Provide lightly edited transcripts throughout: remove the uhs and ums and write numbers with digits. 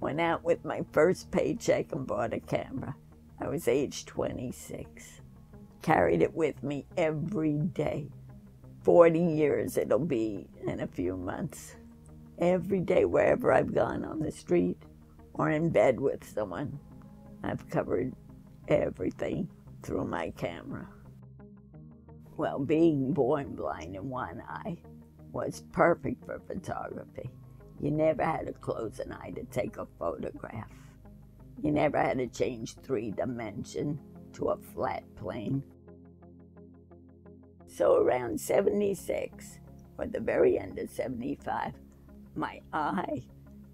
Went out with my first paycheck and bought a camera. I was age 26. Carried it with me every day. 40 years it'll be in a few months. Every day, wherever I've gone, on the street or in bed with someone, I've covered everything through my camera. Well, being born blind in one eye was perfect for photography. You never had to close an eye to take a photograph. You never had to change three dimension to a flat plane. So around 76, or the very end of 75, my eye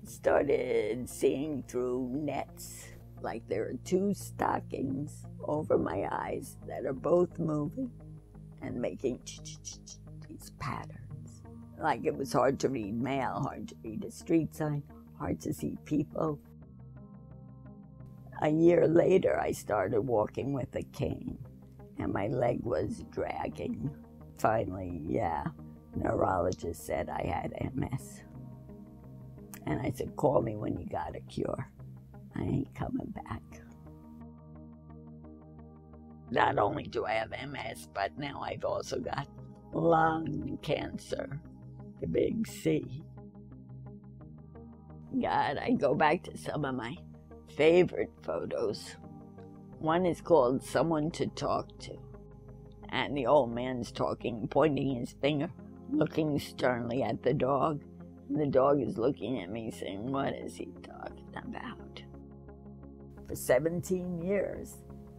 started seeing through nets. Like there are two stockings over my eyes that are both moving and making these patterns. Like it was hard to read mail, hard to read a street sign, hard to see people. A year later, I started walking with a cane, and my leg was dragging. Finally, neurologist said I had MS. And I said, call me when you got a cure. I ain't coming back. Not only do I have MS, but now I've also got lung cancer. The big C. God, I go back to some of my favorite photos. One is called Someone to Talk To. And the old man's talking, pointing his finger, looking sternly at the dog. And the dog is looking at me saying, what is he talking about? For 17 years,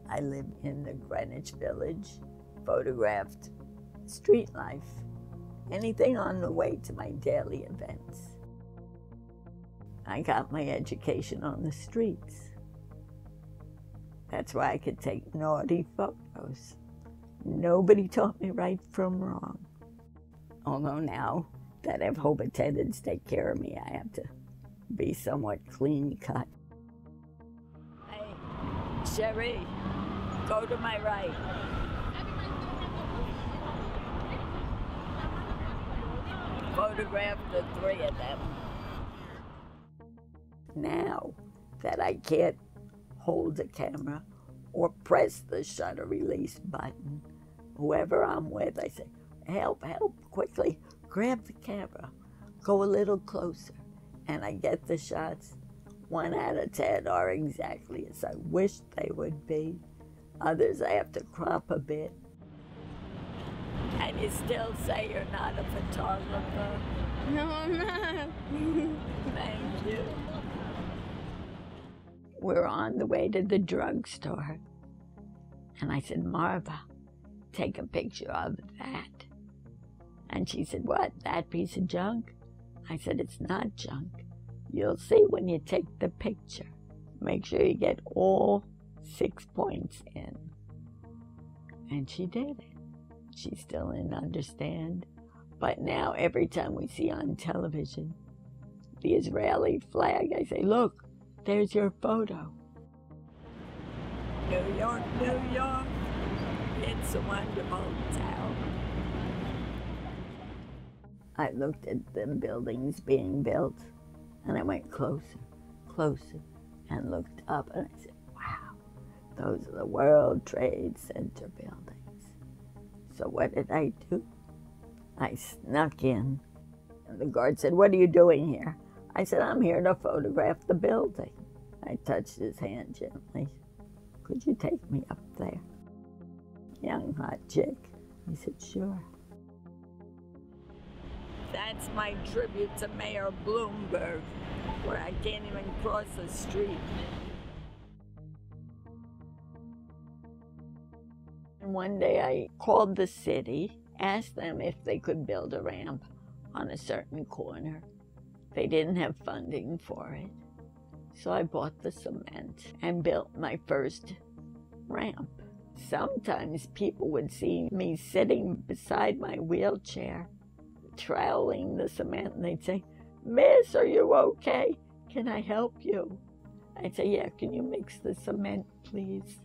I lived in the Greenwich Village, photographed street life, anything on the way to my daily events. I got my education on the streets. That's why I could take naughty photos. Nobody taught me right from wrong. Although now that I have hope attendants take care of me, I have to be somewhat clean cut. Hey, Sherry, go to my right. Photographed the three of them. Now that I can't hold the camera or press the shutter release button, whoever I'm with, I say, help, help, quickly, grab the camera, go a little closer. And I get the shots. 1 out of 10 are exactly as I wish they would be. Others I have to crop a bit. And you still say you're not a photographer? No, I'm not. Thank you. We're on the way to the drugstore. And I said, Marva, take a picture of that. And she said, what, that piece of junk? I said, it's not junk. You'll see when you take the picture. Make sure you get all 6 points in. And she did it. She still didn't understand. But now every time we see on television the Israeli flag, I say, look, there's your photo. New York, New York, it's a wonderful town. I looked at the buildings being built, and I went closer, closer, and looked up, and I said, wow, those are the World Trade Center buildings. So what did I do? I snuck in. And the guard said, what are you doing here? I said, I'm here to photograph the building. I touched his hand gently. Could you take me up there? Young hot chick. He said, sure. That's my tribute to Mayor Bloomberg, where I can't even cross the street. One day I called the city, asked them if they could build a ramp on a certain corner. They didn't have funding for it. So I bought the cement and built my first ramp. Sometimes people would see me sitting beside my wheelchair, troweling the cement, and they'd say, Miss, are you okay? Can I help you? I'd say, yeah, can you mix the cement, please?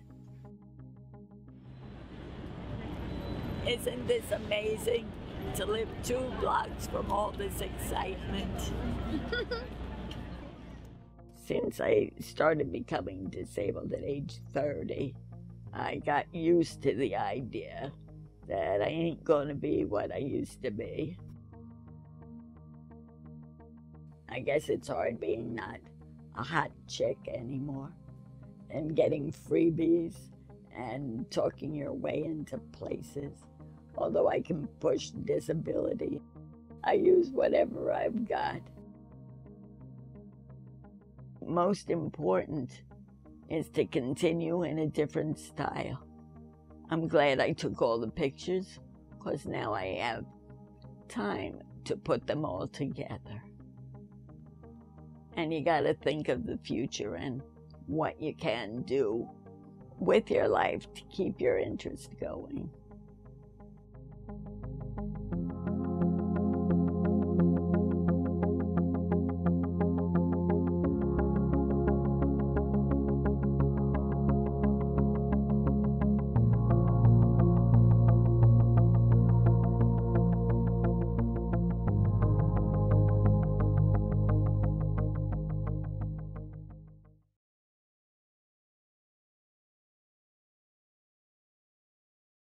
Isn't this amazing to live 2 blocks from all this excitement? Since I started becoming disabled at age 30, I got used to the idea that I ain't gonna be what I used to be. I guess it's hard being not a hot chick anymore and getting freebies and talking your way into places. Although I can push disability, I use whatever I've got. Most important is to continue in a different style. I'm glad I took all the pictures, because now I have time to put them all together. And you gotta think of the future and what you can do with your life to keep your interest going.